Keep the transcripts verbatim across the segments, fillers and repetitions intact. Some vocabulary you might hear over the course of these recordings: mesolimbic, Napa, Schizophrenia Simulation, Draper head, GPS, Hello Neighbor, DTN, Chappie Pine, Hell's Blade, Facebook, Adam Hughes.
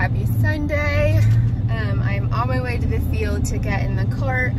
happy Sunday. Um, I'm on my way to the field to get in the cart,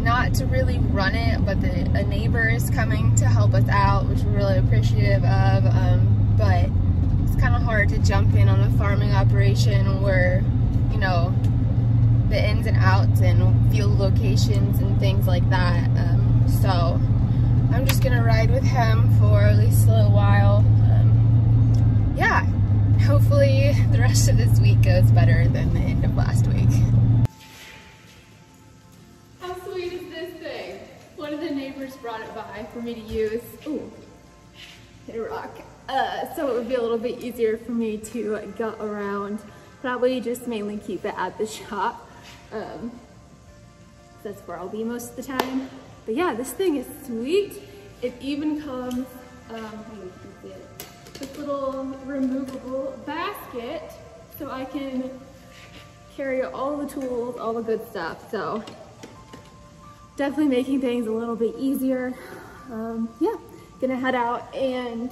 not to really run it, but the, a neighbor is coming to help us out, which we're really appreciative of, um, but it's kind of hard to jump in on a farming operation where, you know, the ins and outs and field locations and things like that. Um, so I'm just gonna ride with him for at least a little while. Um, yeah, hopefully the rest of this week goes better than the end of last week. How sweet is this thing? One of the neighbors brought it by for me to use. Ooh, hit a rock. Uh, so it would be a little bit easier for me to gut around. Probably just mainly keep it at the shop. Um, that's where I'll be most of the time. But yeah, this thing is sweet. It even comes, um, you can see it, this little removable basket, so I can carry all the tools, all the good stuff. So definitely making things a little bit easier. Um, yeah, gonna head out and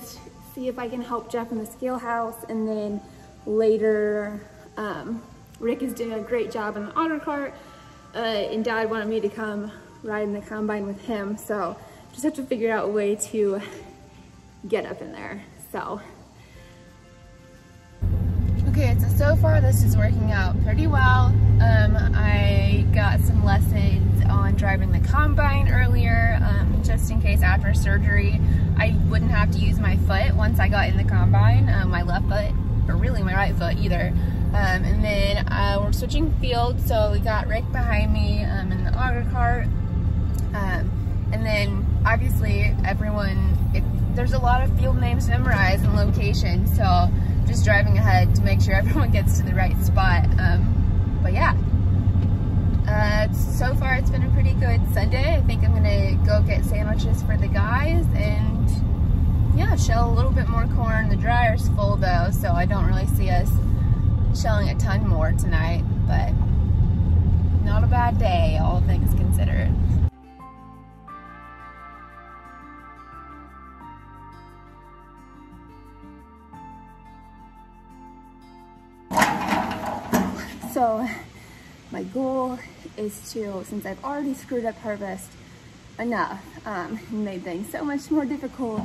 see if I can help Jeff in the scale house, and then later um, Rick is doing a great job in the auto cart, uh, and Dad wanted me to come ride in the combine with him, so just have to figure out a way to get up in there. So okay, so so far this is working out pretty well. um I got some lessons on driving the combine earlier, um just in case after surgery I wouldn't have to use my foot once I got in the combine, um, my left foot, or really my right foot either. Um, and then uh, we're switching fields, so we got Rick behind me um, in the auger cart. Um, and then obviously everyone, it, there's a lot of field names memorized and locations, so just driving ahead to make sure everyone gets to the right spot. Um, but yeah, uh, so far it's been a pretty good Sunday. I think I'm gonna go get sandwiches for the guys and yeah, shell a little bit more corn. The dryer's full though, so I don't really see us shelling a ton more tonight, but not a bad day, all things considered. So my goal is to, since I've already screwed up harvest enough um, and made things so much more difficult,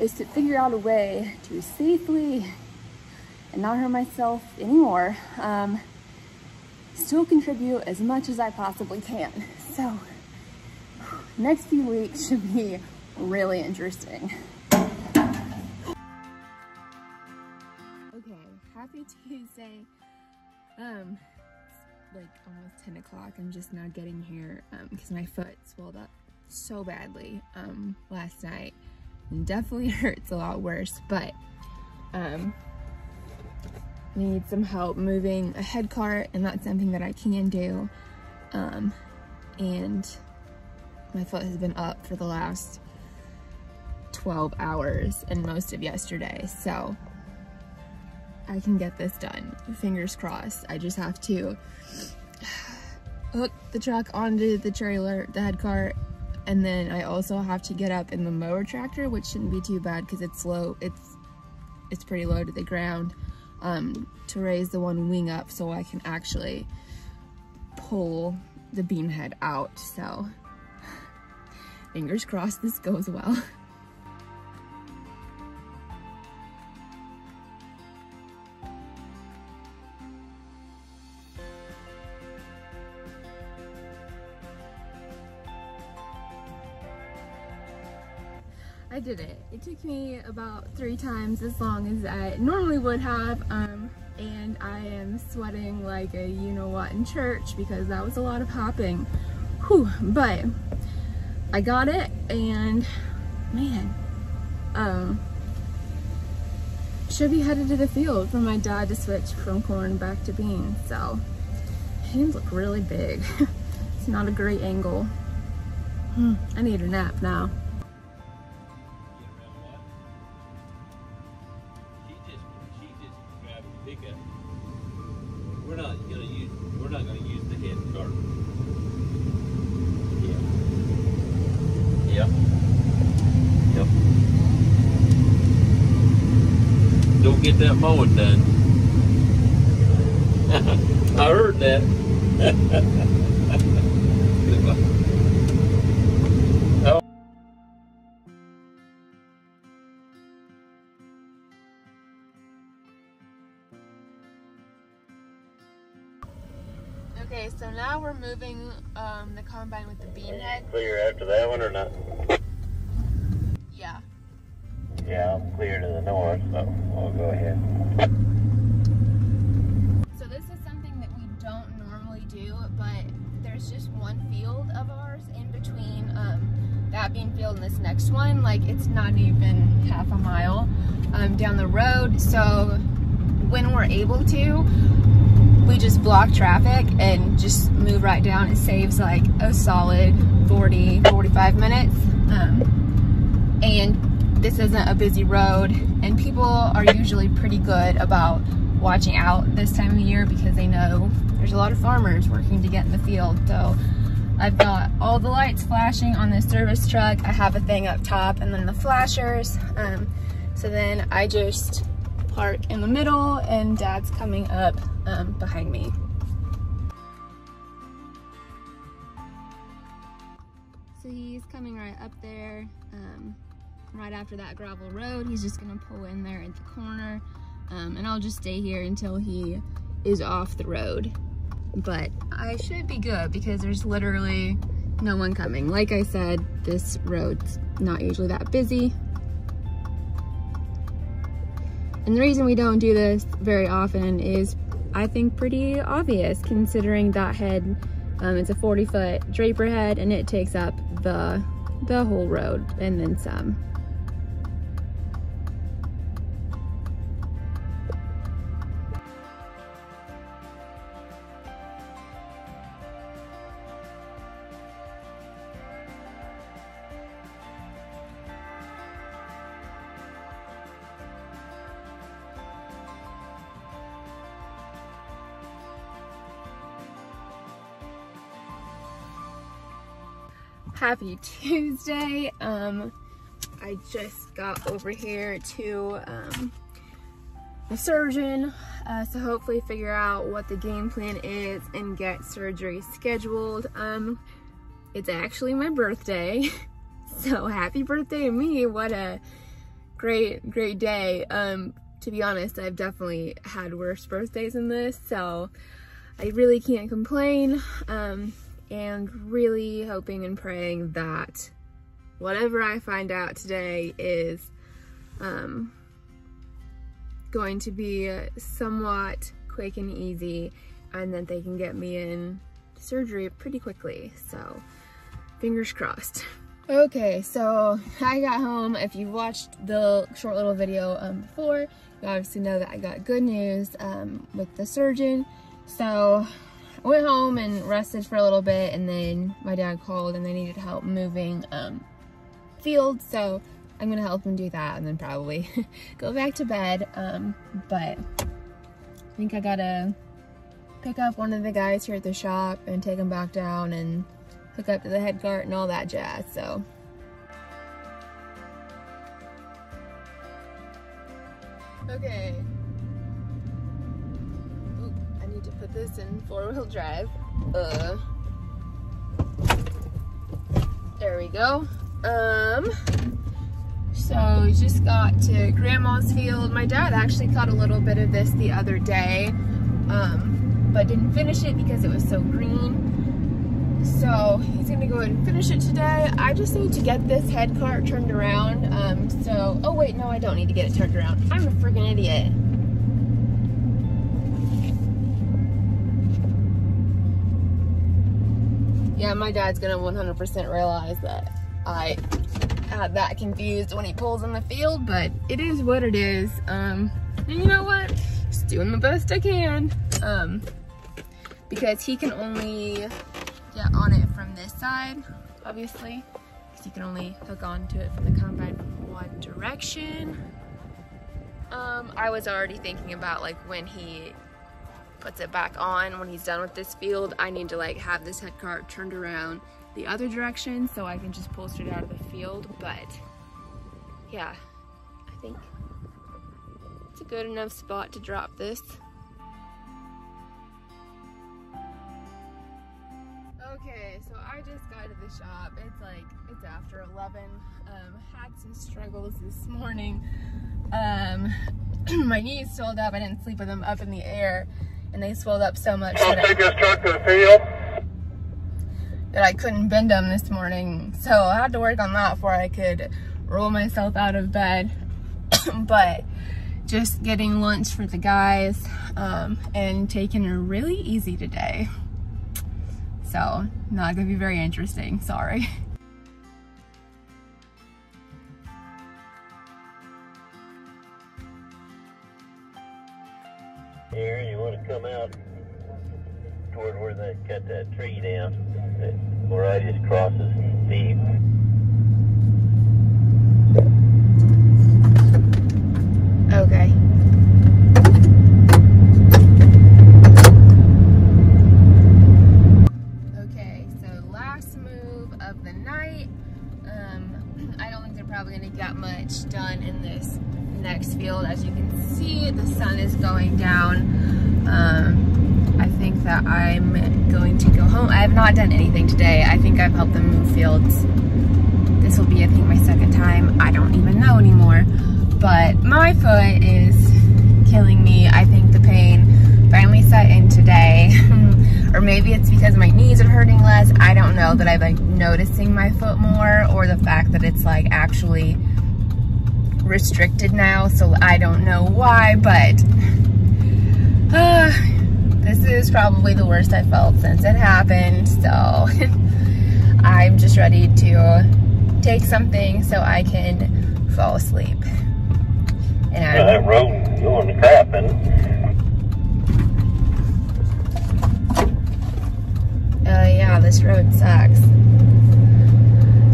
is to figure out a way to safely and not hurt myself anymore, um, still contribute as much as I possibly can. So next few weeks should be really interesting. Okay, happy Tuesday. Um, it's like almost ten o'clock. I'm just now getting here um, because my foot swelled up so badly um, last night, and definitely hurts a lot worse, but um, need some help moving a head cart, and that's something that I can do. Um, and my foot has been up for the last twelve hours and most of yesterday, so I can get this done, fingers crossed. I just have to hook the truck onto the trailer, the head cart, and then I also have to get up in the mower tractor, which shouldn't be too bad because it's low, it's it's pretty low to the ground. Um, to raise the one wing up so I can actually pull the beam head out. So fingers crossed this goes well. I did it. It took me about three times as long as I normally would have, um, and I am sweating like a you-know-what in church because that was a lot of hopping. Whew, but I got it, and man, um, should be headed to the field for my dad to switch from corn back to beans, so hands look really big. It's not a great angle. Hmm, I need a nap now. Get that mowing done. I heard that. Oh. Okay, so now we're moving um, the combine with the bean head. Clear after that one or not? Yeah. Yeah, I'm clear to the north, so I'll go ahead. So this is something that we don't normally do, but there's just one field of ours in between um, that bean field and this next one. Like, it's not even half a mile um, down the road. So when we're able to, we just block traffic and just move right down. It saves like a solid forty, forty-five minutes. Um, and this isn't a busy road, and people are usually pretty good about watching out this time of year because they know there's a lot of farmers working to get in the field. So I've got all the lights flashing on the service truck. I have a thing up top and then the flashers. Um, so then I just park in the middle and Dad's coming up um, behind me. So he's coming right up there. Um, right after that gravel road, he's just gonna pull in there at the corner, um, and I'll just stay here until he is off the road. But I should be good because there's literally no one coming. Like I said, this road's not usually that busy. And the reason we don't do this very often is, I think, pretty obvious considering that head, um, it's a forty foot Draper head, and it takes up the, the whole road and then some. Happy Tuesday. Um, I just got over here to um, the surgeon, uh, so hopefully figure out what the game plan is and get surgery scheduled. Um, it's actually my birthday, so happy birthday to me. What a great, great day. Um, to be honest, I've definitely had worse birthdays than this, so I really can't complain. Um, and really hoping and praying that whatever I find out today is um, going to be somewhat quick and easy, and that they can get me in surgery pretty quickly, so fingers crossed. Okay, so I got home. If you watched the short little video um, before, you obviously know that I got good news um, with the surgeon, so I went home and rested for a little bit, and then my dad called and they needed help moving um, fields, so I'm gonna help him do that and then probably go back to bed. Um, but I think I gotta pick up one of the guys here at the shop and take him back down and hook up to the head cart and all that jazz, so. Okay. Put this in four-wheel drive. Uh, there we go. Um, so just got to Grandma's field. My dad actually caught a little bit of this the other day, um, but didn't finish it because it was so green. So he's gonna go ahead and finish it today. I just need to get this head cart turned around. Um, so, oh wait, no, I don't need to get it turned around. I'm a freaking idiot. Yeah, my dad's gonna one hundred percent realize that I had that confused when he pulls in the field, but it is what it is. Um, and you know what? Just doing the best I can. Um, because he can only get on it from this side, obviously. Because he can only hook onto it from the combine from one direction. Um, I was already thinking about like when he puts it back on, when he's done with this field, I need to like have this head cart turned around the other direction so I can just pull straight out of the field. But yeah, I think it's a good enough spot to drop this. so I just got to the shop. It's like, it's after eleven. Um, had some struggles this morning. Um, my knees swelled up. I didn't sleep with them up in the air, and they swelled up so much that I, this truck to the field. that I couldn't bend them this morning. So I had to work on that before I could roll myself out of bed. But just getting lunch for the guys um, and taking it really easy today. So not gonna be very interesting, sorry. Here, you wanna come out toward where they cut that tree down, where I just crosses deep. Okay. Okay, so last move of the night. Um, I don't think they're probably gonna get much done in this next field. As you can see, the sun is going down. Um, I think that I'm going to go home. I have not done anything today. I think I've helped them move fields. This will be, I think, my second time. I don't even know anymore. But my foot is killing me. I think the pain finally set in today. Or maybe it's because my knees are hurting less. I don't know that I'm like noticing my foot more, or the fact that it's like actually restricted now. So I don't know why, but uh, this is probably the worst I felt since it happened. So I'm just ready to take something so I can fall asleep. And yeah, that road going to crap, and uh, yeah, this road sucks.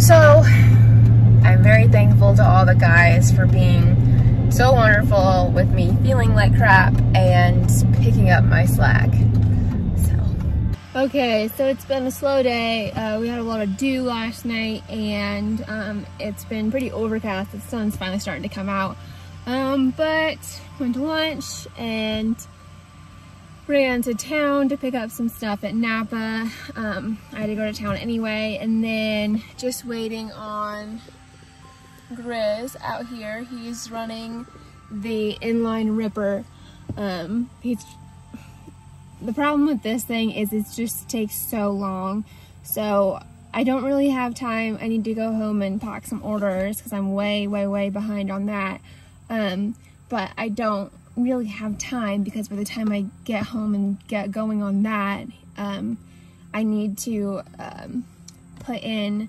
So I'm very thankful to all the guys for being so wonderful with me feeling like crap and picking up my slack. So okay, so it's been a slow day. Uh, we had a lot of dew last night, and um, it's been pretty overcast. The sun's finally starting to come out. Um, but went to lunch and ran to town to pick up some stuff at Napa. Um, I had to go to town anyway, and then just waiting on Grizz out here. He's running the inline ripper. Um, he's, the problem with this thing is it just takes so long. So I don't really have time. I need to go home and pack some orders because I'm way, way, way behind on that. Um, but I don't really have time, because by the time I get home and get going on that, um, I need to, um, put in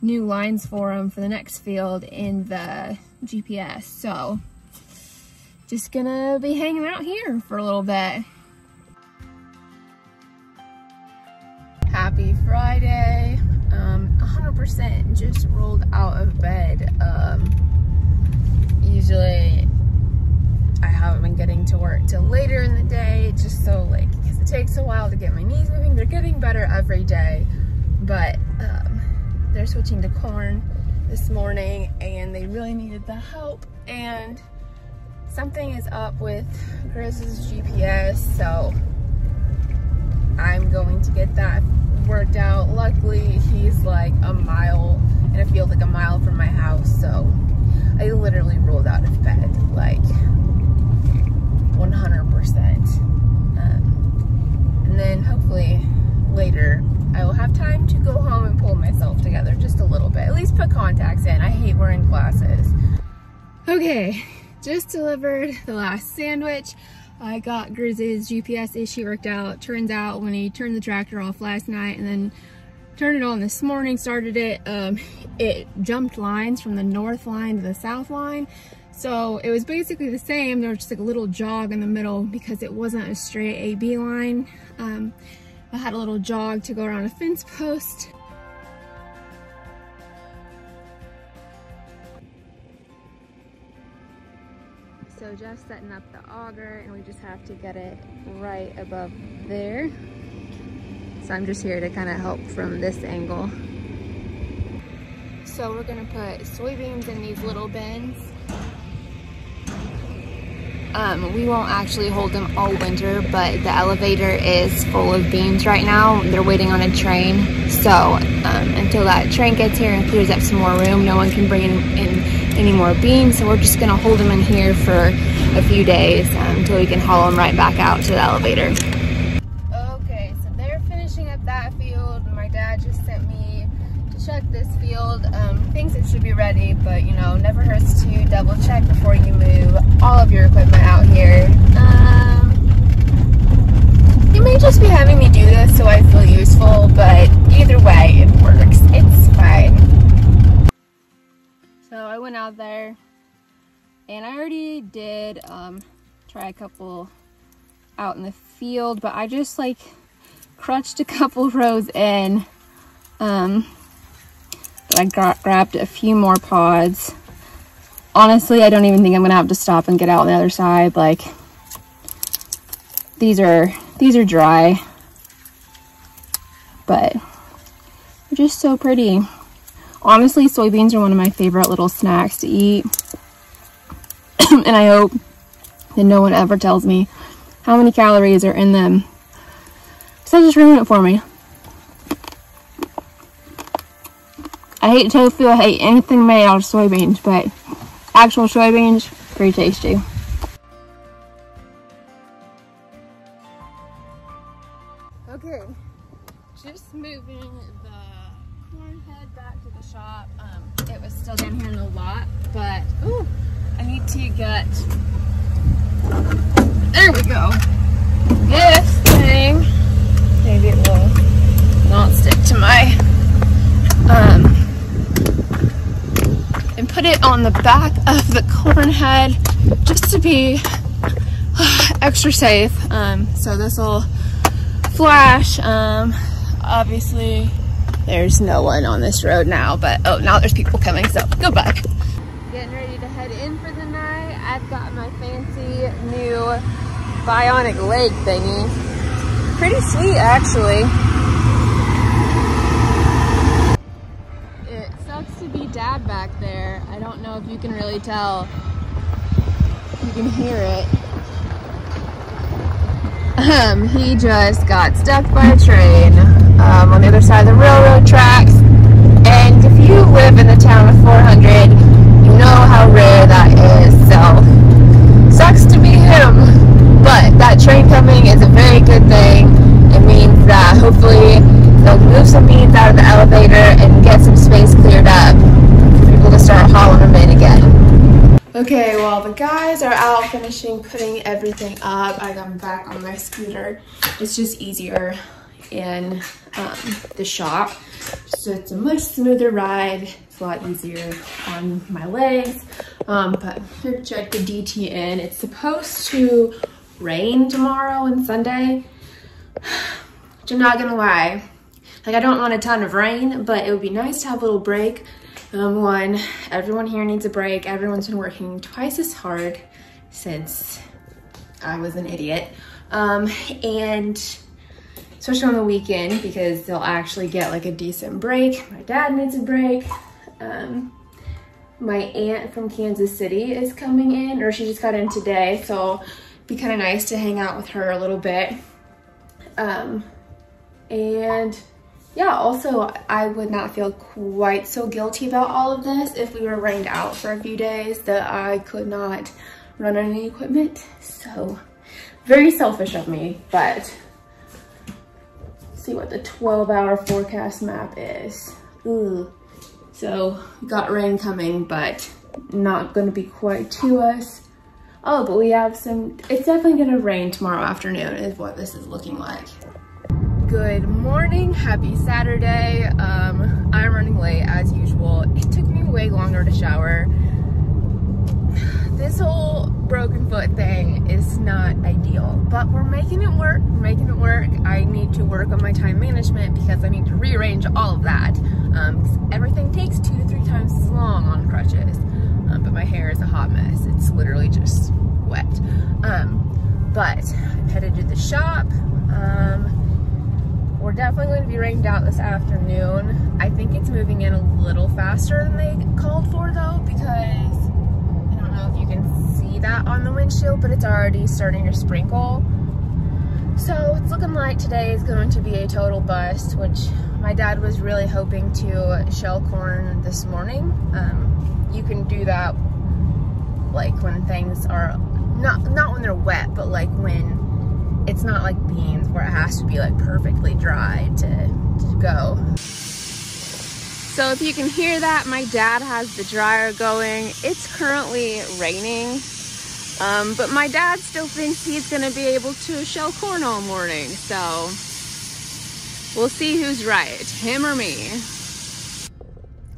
new lines for them for the next field in the G P S. So just gonna be hanging out here for a little bit. Happy Friday. Um, one hundred percent just rolled out of bed. Um, Usually I haven't been getting to work till later in the day, just so like, because it takes a while to get my knees moving. They're getting better every day, but um, they're switching to corn this morning, and they really needed the help, and something is up with Grizz's G P S, so I'm going to get that worked out. Luckily, he's like a mile, and it feels like a mile from my house, so I literally rolled out of bed, like, one hundred percent. Um, and then hopefully later I will have time to go home and pull myself together just a little bit. At least put contacts in. I hate wearing glasses. Okay, just delivered the last sandwich. I got Grizz's G P S issue worked out. Turns out when he turned the tractor off last night and then turned it on this morning, started it, um, it jumped lines from the north line to the south line. So it was basically the same. There was just like a little jog in the middle because it wasn't a straight A B line. Um, I had a little jog to go around a fence post. So Jeff's setting up the auger, and we just have to get it right above there. So I'm just here to kind of help from this angle. So we're gonna put soybeans in these little bins. Um, we won't actually hold them all winter, but the elevator is full of beams right now. They're waiting on a train, so um, until that train gets here and clears up some more room, no one can bring in, in any more beams, so we're just going to hold them in here for a few days um, until we can haul them right back out to the elevator. Okay, so they're finishing up that field. My dad just sent me to check this field. Um, thinks it should be ready, but you know, never hurts to double check before you move all of your equipment out here. Um, you may just be having me do this so I feel useful, but either way, it works. It's fine. So I went out there, and I already did um, try a couple out in the field, but I just like crunched a couple rows in. Um, but I got, grabbed a few more pods. Honestly, I don't even think I'm gonna have to stop and get out on the other side. Like, these are these are dry, but they're just so pretty. Honestly, soybeans are one of my favorite little snacks to eat, and I hope that no one ever tells me how many calories are in them, because that just ruined it for me. I hate tofu. I hate anything made out of soybeans, but actual soybeans, pretty tasty. Okay, just moving the corn head back to the shop. Um, it was still down here in the lot, but ooh, I need to get, there we go, this thing. Maybe it will not stick to my, um, and put it on the back of the corn head just to be uh, extra safe. Um, so this will flash. Um, obviously, there's no one on this road now, but oh, now there's people coming, so go back. Getting ready to head in for the night. I've got my fancy new bionic leg thingy. Pretty sweet, actually. Dad back there. I don't know if you can really tell. You can hear it. Um, he just got stuck by a train um, on the other side of the railroad tracks. And if you live in the town of four hundred, you know how rare that is. So, sucks to be him. But that train coming is a very good thing. It means that hopefully they'll move some beans out of the elevator and get some space cleared up for people to start hauling them in again. Okay, well, the guys are out finishing putting everything up. I got them back on my scooter. It's just easier in um, the shop. So it's a much smoother ride. It's a lot easier on my legs. Um, but here, check the D T N. It's supposed to rain tomorrow and Sunday, which I'm not gonna lie. Like, I don't want a ton of rain, but it would be nice to have a little break. Um, one, everyone here needs a break. Everyone's been working twice as hard since I was an idiot. Um, and especially on the weekend, because they'll actually get like a decent break. My dad needs a break. Um, my aunt from Kansas City is coming in, or she just got in today. So it'd be kind of nice to hang out with her a little bit. Um, and yeah, also, I would not feel quite so guilty about all of this if we were rained out for a few days that I could not run on any equipment. So, very selfish of me, but let's see what the twelve hour forecast map is. Ooh. So, got rain coming, but not gonna be quite to us. Oh, but we have some, it's definitely gonna rain tomorrow afternoon is what this is looking like. Good morning, happy Saturday. Um, I'm running late as usual. It took me way longer to shower. This whole broken foot thing is not ideal, but we're making it work, we're making it work. I need to work on my time management because I need to rearrange all of that. Um, everything takes two to three times as long on crutches, um, but my hair is a hot mess. It's literally just wet. Um, but I'm headed to the shop. Um, We're definitely going to be rained out this afternoon. I think it's moving in a little faster than they called for though, because I don't know know if you can see that on the windshield, but it's already starting to sprinkle. So it's looking like today is going to be a total bust, which my dad was really hoping to shell corn this morning. Um, you can do that like when things are, not, not when they're wet, but like when it's not like beans where it has to be like perfectly dry to, to go. So if you can hear that, my dad has the dryer going. It's currently raining, um, but my dad still thinks he's gonna be able to shell corn all morning. So we'll see who's right, him or me.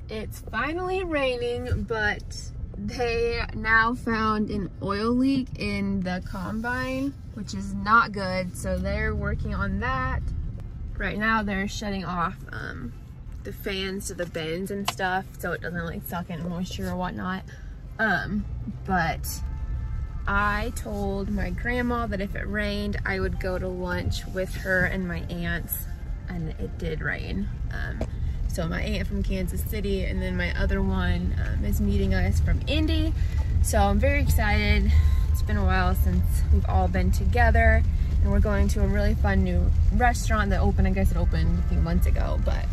It's finally raining, but they now found an oil leak in the combine, which is not good. So they're working on that. Right now they're shutting off um, the fans to the bins and stuff, so it doesn't like suck in moisture or whatnot. Um, but I told my grandma that if it rained, I would go to lunch with her and my aunts, and it did rain. Um, so my aunt from Kansas City, and then my other one um, is meeting us from Indy. So I'm very excited. It's been a while since we've all been together, and we're going to a really fun new restaurant that opened, I guess it opened a few months ago, but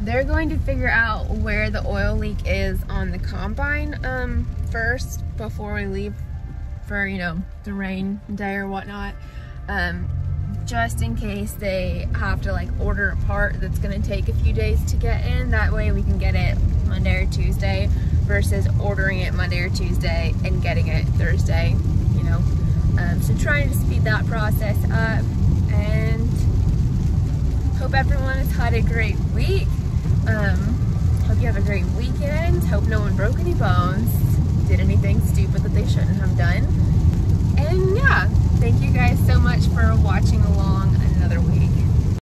they're going to figure out where the oil leak is on the combine um, first before we leave for, you know, the rain day or whatnot. Um, just in case they have to like order a part that's gonna take a few days to get in. That way we can get it Monday or Tuesday versus ordering it Monday or Tuesday and getting it Thursday, you know. Um, so trying to speed that process up, and hope everyone has had a great week. Um, hope you have a great weekend. Hope no one broke any bones, did anything stupid that they shouldn't have done. And yeah, thank you guys so much for watching.